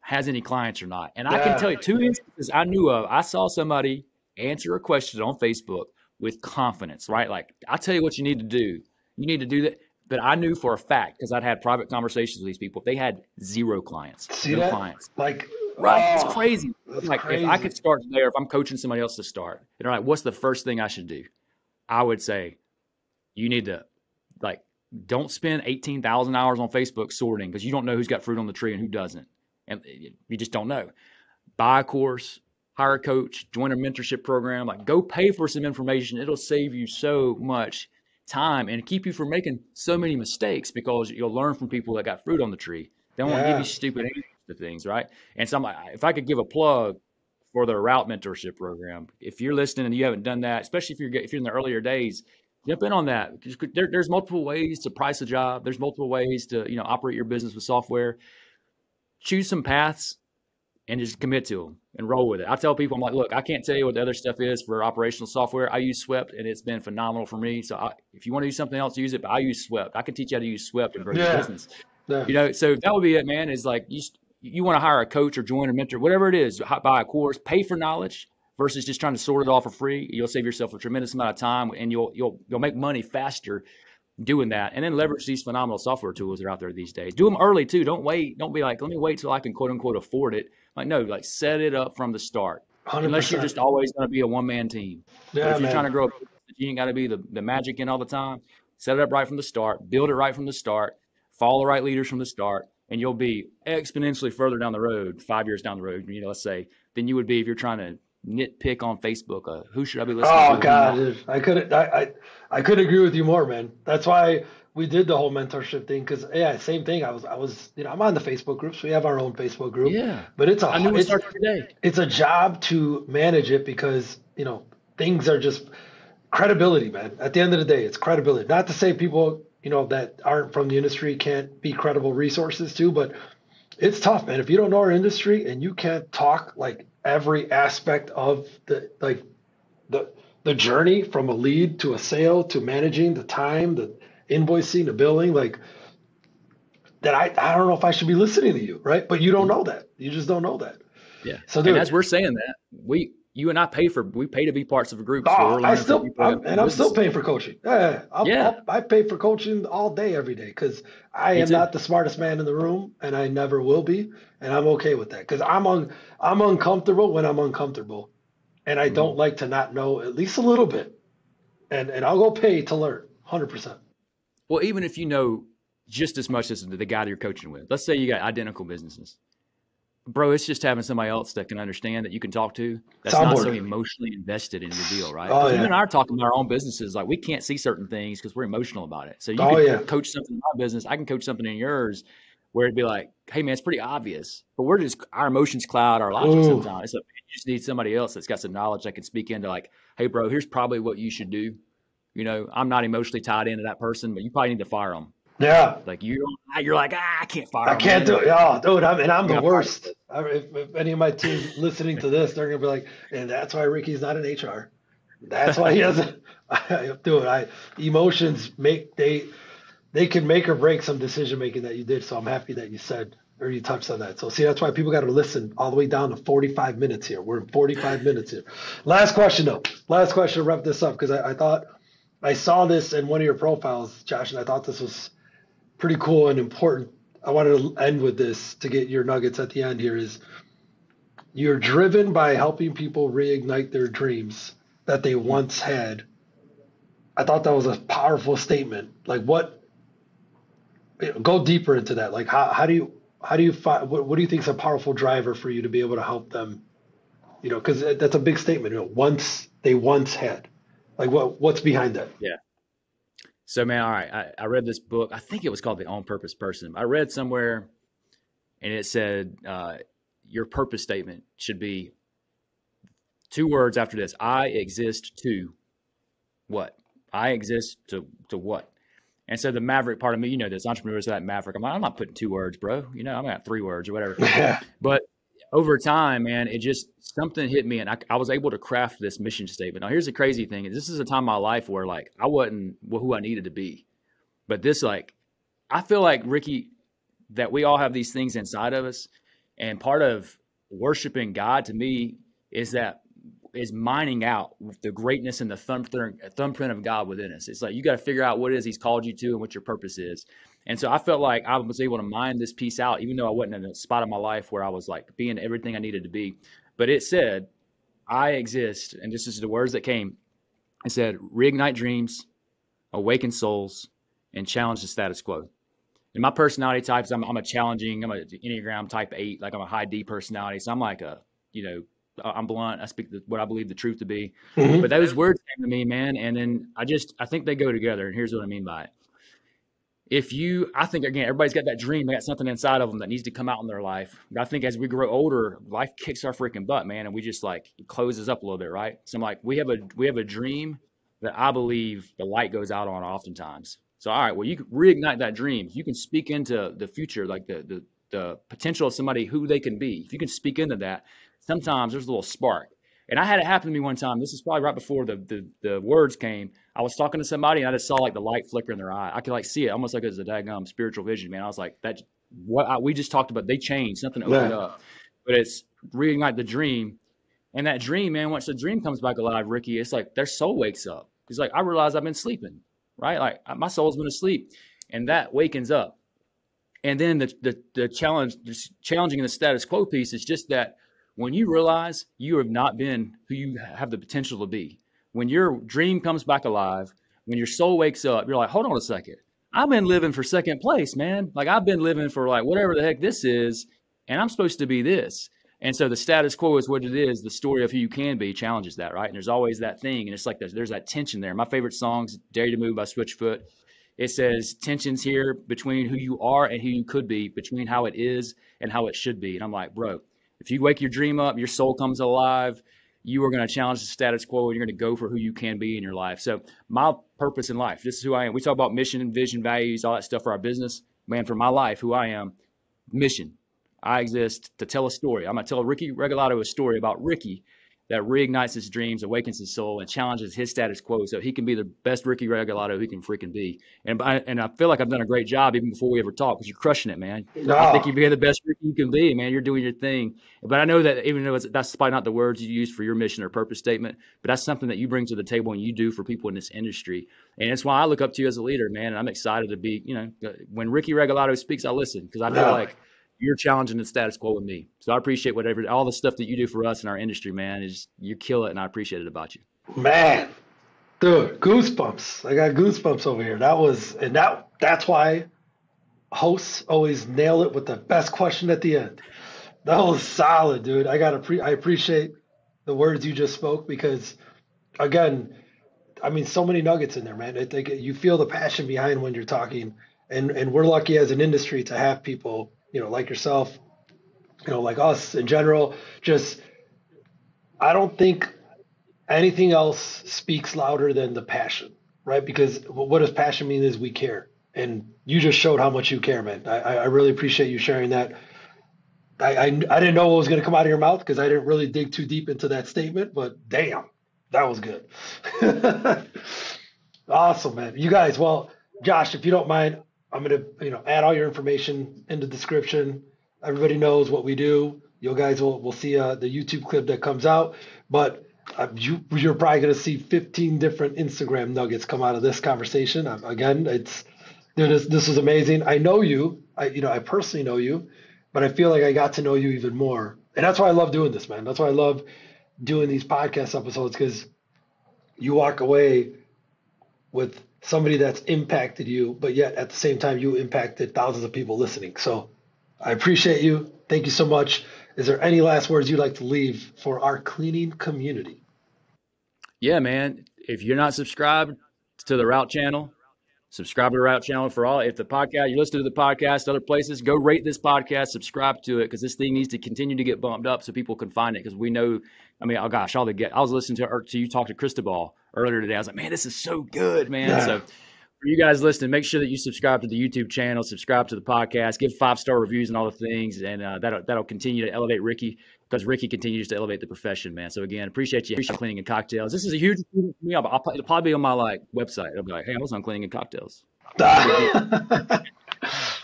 has any clients or not. And yeah. I can tell you two instances I knew of. I saw somebody answer a question on Facebook with confidence, right? Like, I'll tell you what you need to do. You need to do that. But I knew for a fact, because I'd had private conversations with these people, they had zero clients. See no that? clients. Like, right? Oh, it's crazy. Like, crazy. If I could start there, if I'm coaching somebody else to start, and they're like, what's the first thing I should do? I would say, you need to, like, don't spend eighteen thousand hours on Facebook sorting, because you don't know who's got fruit on the tree and who doesn't. And you just don't know. Buy a course, hire a coach, join a mentorship program, like, go pay for some information. It'll save you so much time and keep you from making so many mistakes, because you'll learn from people that got fruit on the tree. They won't yeah. give you stupid answers to things, right? And so I'm like, if I could give a plug for the Route mentorship program, if you're listening and you haven't done that, especially if you're if you're in the earlier days, jump in on that. There, there's multiple ways to price a job. There's multiple ways to you know operate your business with software. Choose some paths and just commit to them and roll with it. I tell people, I'm like, look, I can't tell you what the other stuff is for operational software. I use Swept, and it's been phenomenal for me. So I, if you want to use something else, use it, but I use Swept. I can teach you how to use Swept and grow yeah. your business. Yeah. You know, so that would be it, man, is like, you, you want to hire a coach or join a mentor, whatever it is, buy a course, pay for knowledge versus just trying to sort it all for free. You'll save yourself a tremendous amount of time, and you'll, you'll, you'll make money faster doing that, and then leverage these phenomenal software tools that are out there these days. Do them early too. Don't wait. Don't be like, let me wait till I can quote unquote afford it. Like, no, like set it up from the start. one hundred percent. Unless you're just always going to be a one man team. Yeah, but if you're man. trying to grow, you ain't got to be the, the magic in all the time. Set it up right from the start, build it right from the start, follow the right leaders from the start, and you'll be exponentially further down the road, five years down the road, you know, let's say, than you would be if you're trying to nitpick on Facebook. Uh, who should I be listening oh, to? Oh God, I couldn't. I, I I couldn't agree with you more, man. That's why we did the whole mentorship thing. Because yeah, same thing. I was I was you know I'm on the Facebook groups. So we have our own Facebook group. Yeah. But it's a I knew it it's, started today. It's a job to manage it, because you know things are just credibility, man. At the end of the day, it's credibility. Not to say people you know that aren't from the industry can't be credible resources too, but it's tough, man. If you don't know our industry and you can't talk like every aspect of the like the the journey from a lead to a sale to managing the time, the invoicing, the billing, like that, I, I don't know if I should be listening to you, right? But you don't know that. You just don't know that. Yeah. So dude, and as we're saying that, we you and I pay for we pay to be parts of a group. Oh, I still I'm, and I'm still paying for coaching. Yeah. I'll, yeah. I'll, I pay for coaching all day, every day, because I Me am too. not the smartest man in the room, and I never will be, and I'm okay with that, because I'm un, I'm uncomfortable when I'm uncomfortable, and I mm-hmm. don't like to not know at least a little bit, and and I'll go pay to learn, one hundred percent. Well, even if you know just as much as the guy that you're coaching with, let's say you got identical businesses. Bro, it's just having somebody else that can understand, that you can talk to, that's Soundboard. not so emotionally invested in your deal, right? Oh, yeah. You and I are talking about our own businesses. Like, we can't see certain things because we're emotional about it. So you oh, can yeah. coach something in my business. I can coach something in yours where it'd be like, hey, man, it's pretty obvious. But we're just – our emotions cloud our logic Ooh. sometimes. It's like, you just need somebody else that's got some knowledge that can speak into like, hey, bro, here's probably what you should do. You know, I'm not emotionally tied into that person, but you probably need to fire them. Yeah, like you, you're like, ah, I can't fire. I can't man. do it, oh, dude. I'm, and I'm the worst. I, if, if any of my team listening to this, they're gonna be like, and that's why Ricky's not in H R. That's why he doesn't. I, dude, I emotions make they they can make or break some decision making that you did. So I'm happy that you said, or you touched on that. So see, that's why people got to listen all the way down to forty-five minutes here. We're in forty-five minutes here. Last question though. Last question to wrap this up, because I, I thought I saw this in one of your profiles, Josh, and I thought this was pretty cool and important. I wanted to end with this to get your nuggets at the end here is you're driven by helping people reignite their dreams that they once had. I thought that was a powerful statement. Like what, you know, go deeper into that. Like how, how do you, how do you find, what, what do you think is a powerful driver for you to be able to help them? You know, cause that's a big statement. You know, once they once had, like what, what's behind that? Yeah. So man, all right, I, I read this book. I think it was called The On Purpose Person. I read somewhere and it said, uh, your purpose statement should be two words after this. I exist to what? I exist to, to what? And so the maverick part of me, you know, this entrepreneurs, that maverick, I'm like, I'm not putting two words, bro. You know, I'm at three words or whatever. Yeah. But over time, man, it just, something hit me and I, I was able to craft this mission statement. Now here's the crazy thing. This is a time in my life where like, I wasn't who I needed to be, but this, like, I feel like Ricky, that we all have these things inside of us. And part of worshiping God to me is that is mining out the greatness and the thumbprint, thumbprint of God within us. It's like, you got to figure out what it is he's called you to and what your purpose is. And so I felt like I was able to mine this piece out, even though I wasn't in a spot in my life where I was like being everything I needed to be, but it said, I exist. And this is the words that came. It said, reignite dreams, awaken souls, and challenge the status quo. And my personality types, I'm, I'm a challenging, I'm an Enneagram type eight, like I'm a high D personality. So I'm like a, you know, I'm blunt. I speak the, what I believe the truth to be, mm-hmm. But those words came to me, man. And then I just, I think they go together. And here's what I mean by it. If you, I think again, everybody's got that dream. They got something inside of them that needs to come out in their life. But I think as we grow older, life kicks our freaking butt, man. And we just like, it closes up a little bit. Right. So I'm like, we have a, we have a dream that I believe the light goes out on oftentimes. So, all right, well, you can reignite that dream. You can speak into the future, like the, the, the potential of somebody who they can be. If you can speak into that, sometimes there's a little spark. And I had it happen to me one time. This is probably right before the, the, the words came. I was talking to somebody and I just saw like the light flicker in their eye. I could like see it almost like it was a daggum spiritual vision, man. I was like, that what I, we just talked about, they changed, something opened yeah. up, but it's reignite the dream. And that dream, man, once the dream comes back alive, Ricky, it's like their soul wakes up. It's like, I realized I've been sleeping, right? Like my soul's been asleep and that wakens up. And then the, the, the challenge, the challenging the status quo piece is just that when you realize you have not been who you have the potential to be, when your dream comes back alive, when your soul wakes up, you're like, hold on a second. I've been living for second place, man. Like I've been living for like whatever the heck this is, and I'm supposed to be this. And so the status quo is what it is. The story of who you can be challenges that, right? And there's always that thing. And it's like, there's, there's that tension there. My favorite song's Dare to Move by Switchfoot. It says tensions here between who you are and who you could be, between how it is and how it should be. And I'm like, bro, if you wake your dream up, your soul comes alive, you are going to challenge the status quo and you're going to go for who you can be in your life. So my purpose in life, this is who I am. We talk about mission and vision, values, all that stuff for our business, man, for my life, who I am, mission. I exist to tell a story. I'm going to tell Ricky Regalado a story about Ricky that reignites his dreams, awakens his soul, and challenges his status quo so he can be the best Ricky Regalado he can freaking be. And I, and I feel like I've done a great job even before we ever talked because you're crushing it, man. No. I think you're being the best Ricky you can be, man. You're doing your thing. But I know that even though it's, that's probably not the words you use for your mission or purpose statement, but that's something that you bring to the table and you do for people in this industry. And it's why I look up to you as a leader, man. And I'm excited to be, you know, when Ricky Regalado speaks, I listen because I feel no. like you're challenging the status quo with me. So I appreciate whatever, all the stuff that you do for us in our industry, man, is you kill it. And I appreciate it about you, man. Dude, goosebumps. I got goosebumps over here. That was, and that, that's why hosts always nail it with the best question at the end. That was solid, dude. I got to pre I appreciate the words you just spoke because again, I mean, so many nuggets in there, man. I think you feel the passion behind when you're talking and, and we're lucky as an industry to have people, you know, like yourself, you know, like us in general, just, I don't think anything else speaks louder than the passion, right? Because what does passion mean is we care. And you just showed how much you care, man. I, I really appreciate you sharing that. I, I, I didn't know what was going to come out of your mouth because I didn't really dig too deep into that statement, but damn, that was good. Awesome, man. You guys, well, Josh, if you don't mind, I'm going to, you know, add all your information in the description. Everybody knows what we do. You guys will, will see uh, the YouTube clip that comes out, but uh, you, you're probably going to see fifteen different Instagram nuggets come out of this conversation. Um, again, it's this, this was amazing. I know you, I, you know, I personally know you, but I feel like I got to know you even more. And that's why I love doing this, man. That's why I love doing these podcast episodes, because you walk away with somebody that's impacted you, but yet at the same time, you impacted thousands of people listening. So I appreciate you. Thank you so much. Is there any last words you'd like to leave for our cleaning community? Yeah, man. If you're not subscribed to the Route channel, subscribe to the Route channel for all. If the podcast, you listen to the podcast, other places, go rate this podcast, subscribe to it, because this thing needs to continue to get bumped up so people can find it. Because we know, I mean, oh gosh, all the get. I was listening to, to you talk to Cristobal earlier today. I was like, man, this is so good, man. Yeah. So for you guys listening, make sure that you subscribe to the YouTube channel, subscribe to the podcast, give five star reviews and all the things, and uh, that'll that'll continue to elevate Ricky, because Ricky continues to elevate the profession, man. So again, appreciate you. Appreciate Cleaning and Cocktails. This is a huge, you know, I'll, I'll, it'll probably be on my like website. I'll be like, hey, I was on Cleaning and Cocktails.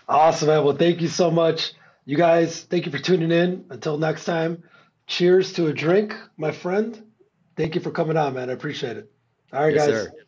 Awesome, man. Well, thank you so much, you guys. Thank you for tuning in. Until next time, cheers to a drink, my friend. Thank you for coming on, man. I appreciate it. All right, yes, guys. Sir.